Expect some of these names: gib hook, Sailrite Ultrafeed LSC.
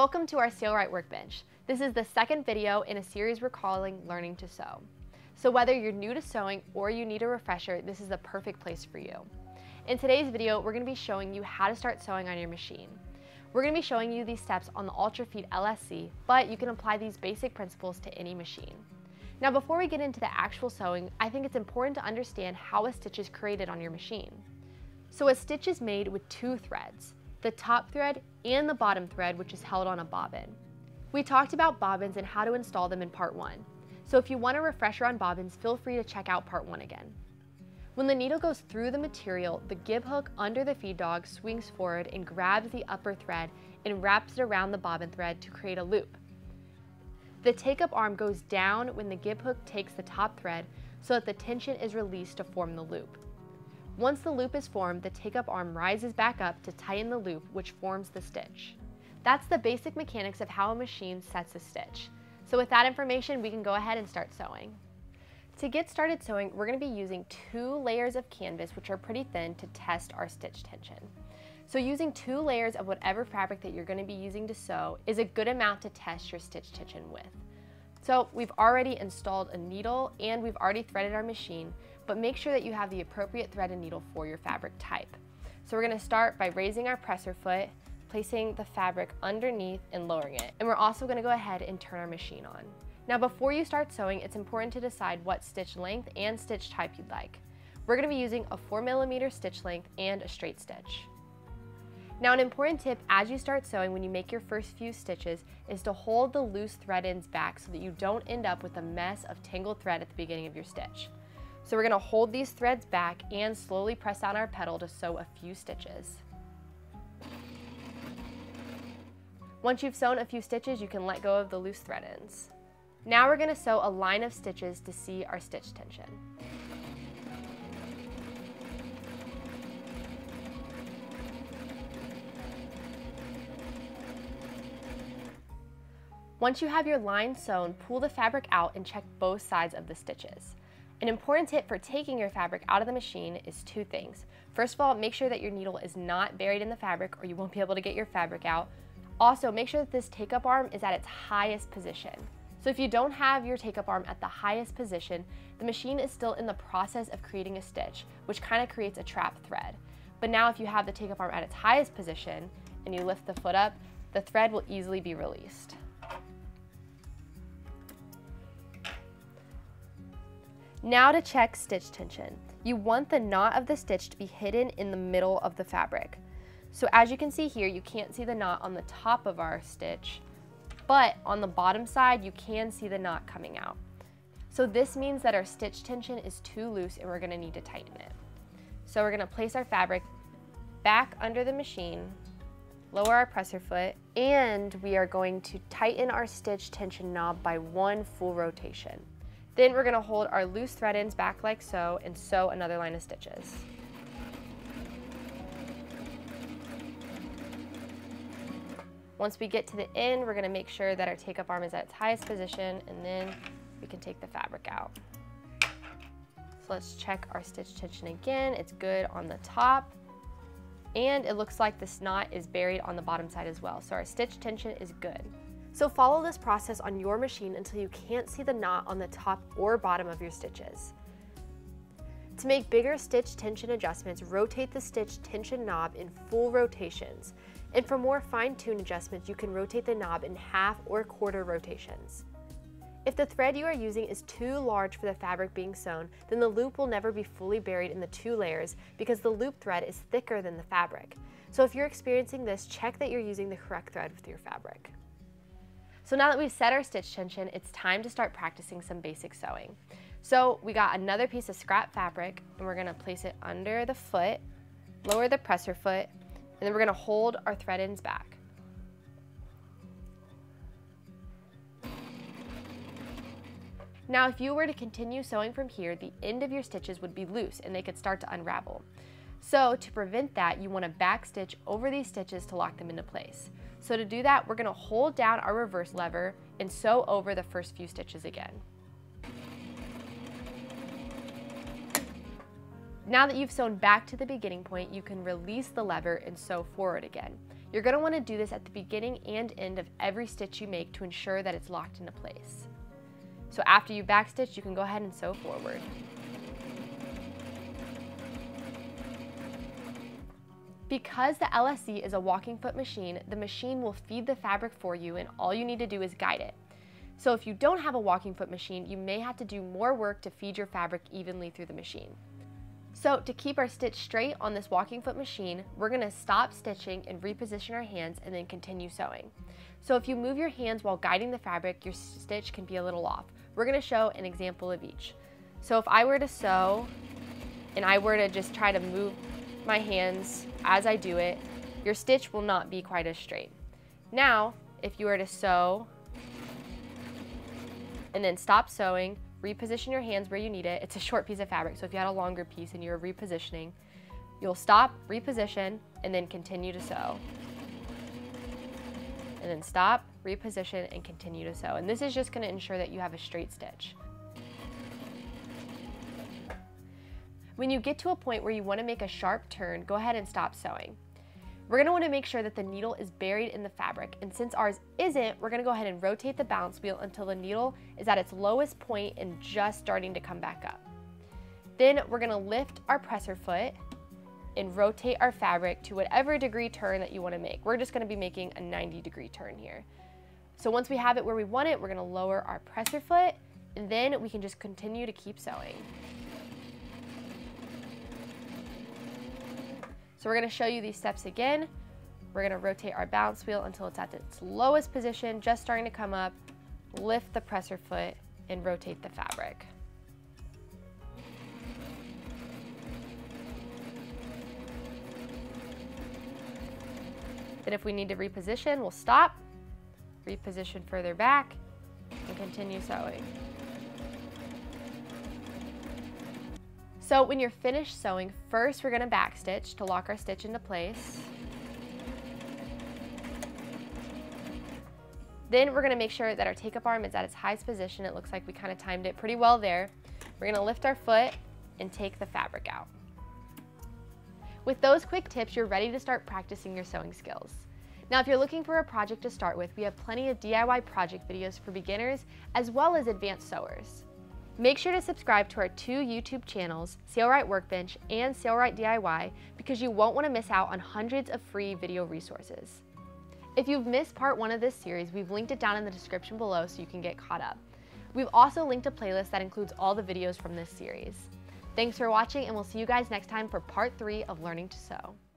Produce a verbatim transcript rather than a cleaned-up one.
Welcome to our Sailrite Workbench. This is the second video in a series we're calling Learning to Sew. So whether you're new to sewing or you need a refresher, this is the perfect place for you. In today's video, we're going to be showing you how to start sewing on your machine. We're going to be showing you these steps on the Ultrafeed L S C, but you can apply these basic principles to any machine. Now before we get into the actual sewing, I think it's important to understand how a stitch is created on your machine. So a stitch is made with two threads, the top thread and the bottom thread, which is held on a bobbin. We talked about bobbins and how to install them in part one. So if you want a refresher on bobbins, feel free to check out part one again. When the needle goes through the material, the gib hook under the feed dog swings forward and grabs the upper thread and wraps it around the bobbin thread to create a loop. The take-up arm goes down when the gib hook takes the top thread so that the tension is released to form the loop. Once the loop is formed, the take-up arm rises back up to tighten the loop, which forms the stitch. That's the basic mechanics of how a machine sets a stitch. So with that information, we can go ahead and start sewing. To get started sewing, we're going to be using two layers of canvas, which are pretty thin, to test our stitch tension. So using two layers of whatever fabric that you're going to be using to sew is a good amount to test your stitch tension with. So we've already installed a needle and we've already threaded our machine, but make sure that you have the appropriate thread and needle for your fabric type. So we're going to start by raising our presser foot, placing the fabric underneath and lowering it. And we're also going to go ahead and turn our machine on. Now before you start sewing, it's important to decide what stitch length and stitch type you'd like. We're going to be using a four millimeter stitch length and a straight stitch. Now an important tip as you start sewing when you make your first few stitches is to hold the loose thread ends back so that you don't end up with a mess of tangled thread at the beginning of your stitch. So we're going to hold these threads back and slowly press down our pedal to sew a few stitches. Once you've sewn a few stitches, you can let go of the loose thread ends. Now we're going to sew a line of stitches to see our stitch tension. Once you have your line sewn, pull the fabric out and check both sides of the stitches. An important tip for taking your fabric out of the machine is two things. First of all, make sure that your needle is not buried in the fabric or you won't be able to get your fabric out. Also, make sure that this take-up arm is at its highest position. So if you don't have your take-up arm at the highest position, the machine is still in the process of creating a stitch, which kind of creates a trap thread. But now if you have the take-up arm at its highest position and you lift the foot up, the thread will easily be released. Now to check stitch tension. You want the knot of the stitch to be hidden in the middle of the fabric. So as you can see here, you can't see the knot on the top of our stitch, but on the bottom side, you can see the knot coming out. So this means that our stitch tension is too loose and we're gonna need to tighten it. So we're gonna place our fabric back under the machine, lower our presser foot, and we are going to tighten our stitch tension knob by one full rotation. Then we're gonna hold our loose thread ends back like so and sew another line of stitches. Once we get to the end, we're gonna make sure that our take-up arm is at its highest position and then we can take the fabric out. So let's check our stitch tension again. It's good on the top and it looks like this knot is buried on the bottom side as well. So our stitch tension is good. So follow this process on your machine until you can't see the knot on the top or bottom of your stitches. To make bigger stitch tension adjustments, rotate the stitch tension knob in full rotations. And for more fine-tuned adjustments, you can rotate the knob in half or quarter rotations. If the thread you are using is too large for the fabric being sewn, then the loop will never be fully buried in the two layers because the loop thread is thicker than the fabric. So if you're experiencing this, check that you're using the correct thread with your fabric. So now that we've set our stitch tension, it's time to start practicing some basic sewing. So we got another piece of scrap fabric and we're gonna place it under the foot, lower the presser foot, and then we're gonna hold our thread ends back. Now, if you were to continue sewing from here, the end of your stitches would be loose and they could start to unravel. So to prevent that, you wanna back stitch over these stitches to lock them into place. So to do that, we're gonna hold down our reverse lever and sew over the first few stitches again. Now that you've sewn back to the beginning point, you can release the lever and sew forward again. You're going to want to do this at the beginning and end of every stitch you make to ensure that it's locked into place. So after you backstitch, you can go ahead and sew forward. Because the L S C is a walking foot machine, the machine will feed the fabric for you and all you need to do is guide it. So if you don't have a walking foot machine, you may have to do more work to feed your fabric evenly through the machine. So to keep our stitch straight on this walking foot machine, we're going to stop stitching and reposition our hands and then continue sewing. So if you move your hands while guiding the fabric, your stitch can be a little off. We're going to show an example of each. So if I were to sew and I were to just try to move my hands as I do it, your stitch will not be quite as straight. Now, if you were to sew and then stop sewing, reposition your hands where you need it. It's a short piece of fabric, so if you had a longer piece and you're repositioning, you'll stop, reposition, and then continue to sew. And then stop, reposition, and continue to sew. And this is just going to ensure that you have a straight stitch. When you get to a point where you want to make a sharp turn, go ahead and stop sewing. We're going to want to make sure that the needle is buried in the fabric, and since ours isn't, we're going to go ahead and rotate the balance wheel until the needle is at its lowest point and just starting to come back up. Then we're going to lift our presser foot and rotate our fabric to whatever degree turn that you want to make. We're just going to be making a ninety degree turn here. So once we have it where we want it, we're going to lower our presser foot, and then we can just continue to keep sewing. So we're going to show you these steps again. We're going to rotate our balance wheel until it's at its lowest position, just starting to come up, lift the presser foot, and rotate the fabric. Then if we need to reposition, we'll stop, reposition further back, and continue sewing. So when you're finished sewing, first we're going to backstitch to lock our stitch into place. Then we're going to make sure that our take-up arm is at its highest position. It looks like we kind of timed it pretty well there. We're going to lift our foot and take the fabric out. With those quick tips, you're ready to start practicing your sewing skills. Now, if you're looking for a project to start with, we have plenty of D I Y project videos for beginners as well as advanced sewers. Make sure to subscribe to our two YouTube channels, Sailrite Workbench and Sailrite D I Y, because you won't want to miss out on hundreds of free video resources. If you've missed part one of this series, we've linked it down in the description below so you can get caught up. We've also linked a playlist that includes all the videos from this series. Thanks for watching, and we'll see you guys next time for part three of Learning to Sew.